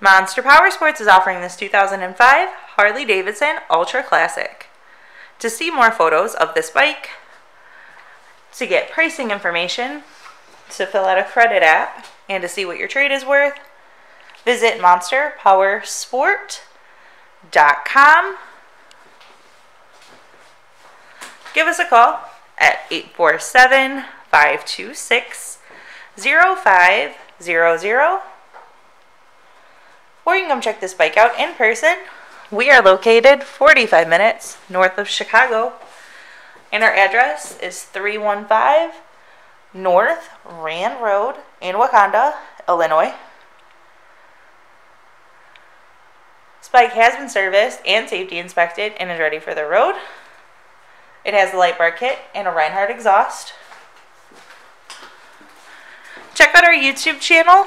Monster Powersports is offering this 2005 Harley-Davidson Ultra Classic. To see more photos of this bike, to get pricing information, to fill out a credit app, and to see what your trade is worth, visit monsterpowersport.com. Give us a call at 847-526-0500. Or you can come check this bike out in person. We are located 45 minutes north of Chicago, and our address is 315 North Rand Road in Wauconda, Illinois. This bike has been serviced and safety inspected and is ready for the road. It has a light bar kit and a Reinhardt exhaust. Check out our YouTube channel.